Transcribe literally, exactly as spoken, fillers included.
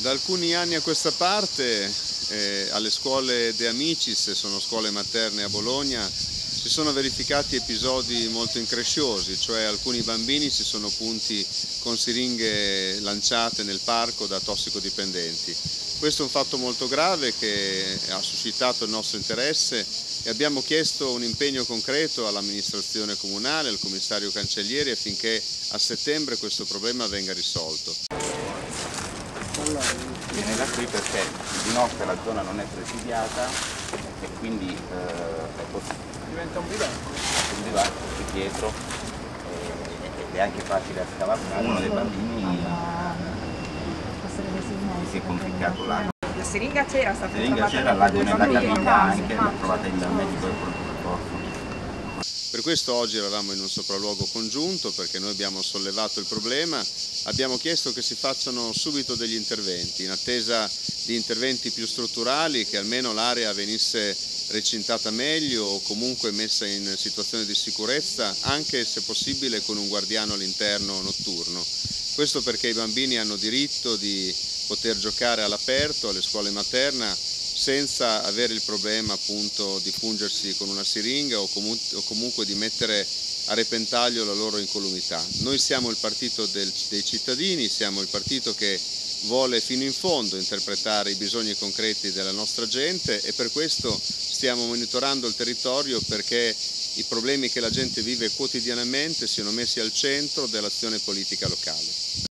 Da alcuni anni a questa parte eh, alle scuole De Amicis, sono scuole materne a Bologna, si sono verificati episodi molto incresciosi, cioè alcuni bambini si sono punti con siringhe lanciate nel parco da tossicodipendenti. Questo è un fatto molto grave che ha suscitato il nostro interesse e abbiamo chiesto un impegno concreto all'amministrazione comunale, al commissario Cancellieri, affinché a settembre questo problema venga risolto. Viene da qui perché di notte la zona non è presidiata e quindi eh, è possibile. Diventa un bivacco. Un bivacco qui dietro eh, ed è anche facile scavalcare. Uno dei bambini si è complicato l'acqua. La siringa c'era, stata trovata l'acqua nella cavità anche, l'ha trovata il medico del pronto. Per questo oggi eravamo in un sopralluogo congiunto, perché noi abbiamo sollevato il problema, abbiamo chiesto che si facciano subito degli interventi, in attesa di interventi più strutturali, che almeno l'area venisse recintata meglio o comunque messa in situazione di sicurezza, anche se possibile con un guardiano all'interno notturno. Questo perché i bambini hanno diritto di poter giocare all'aperto, alle scuole materne, senza avere il problema appunto di pungersi con una siringa o, comu o comunque di mettere a repentaglio la loro incolumità. Noi siamo il partito del, dei cittadini, siamo il partito che vuole fino in fondo interpretare i bisogni concreti della nostra gente e per questo stiamo monitorando il territorio perché i problemi che la gente vive quotidianamente siano messi al centro dell'azione politica locale.